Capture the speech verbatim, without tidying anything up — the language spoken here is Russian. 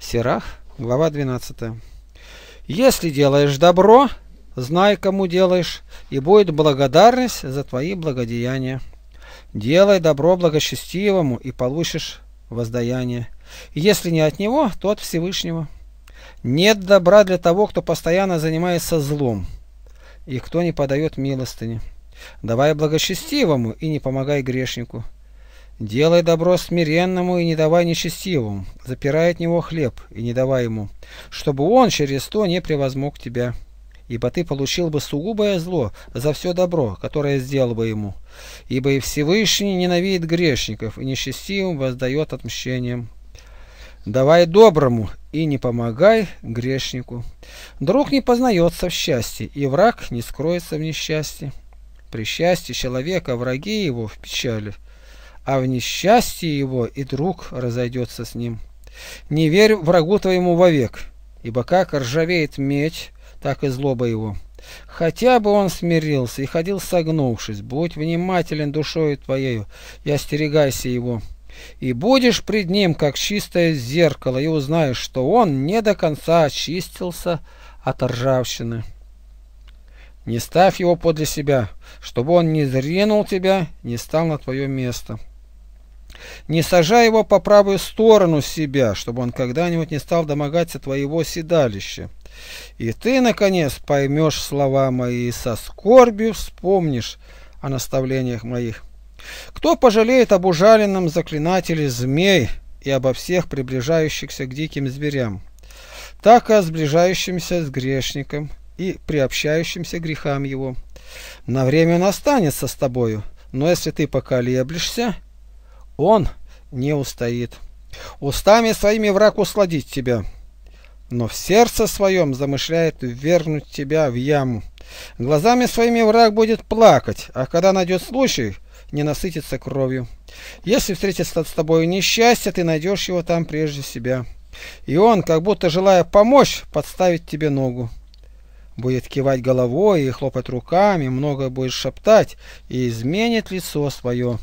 Сирах, глава двенадцатая. «Если делаешь добро, знай, кому делаешь, и будет благодарность за твои благодеяния. Делай добро благочестивому, и получишь воздаяние. Если не от него, то от Всевышнего. Нет добра для того, кто постоянно занимается злом, и кто не подает милостыни. Давай благочестивому, и не помогай грешнику. Делай добро смиренному, и не давай нечестивому. Запирай от него хлеб, и не давай ему, чтобы он через то не превозмог тебя. Ибо ты получил бы сугубое зло за все добро, которое сделал бы ему. Ибо и Всевышний ненавидит грешников, и нечестивым воздает отмщением. Давай доброму, и не помогай грешнику. Друг не познается в счастье, и враг не скроется в несчастье. При счастье человека враги его в печали, а в несчастье его и друг разойдется с ним. Не верь врагу твоему вовек, ибо как ржавеет медь, так и злоба его. Хотя бы он смирился и ходил согнувшись, будь внимателен душою твоею и остерегайся его. И будешь пред ним, как чистое зеркало, и узнаешь, что он не до конца очистился от ржавчины. Не ставь его подле себя, чтобы он не зренул тебя, не стал на твое место. Не сажай его по правую сторону себя, чтобы он когда-нибудь не стал домогаться твоего седалища. И ты, наконец, поймешь слова мои и со скорбью вспомнишь о наставлениях моих. Кто пожалеет об ужаленном заклинателе змей и обо всех приближающихся к диким зверям, так и о сближающемся с грешником и приобщающимся грехам его? На время он останется с тобою, но если ты поколеблешься, он не устоит. Устами своими враг усладит тебя, но в сердце своем замышляет ввергнуть тебя в яму. Глазами своими враг будет плакать, а когда найдет случай, не насытится кровью. Если встретится с тобой несчастье, ты найдешь его там прежде себя, и он, как будто желая помочь, подставит тебе ногу. Будет кивать головой и хлопать руками, многое будет шептать и изменит лицо свое.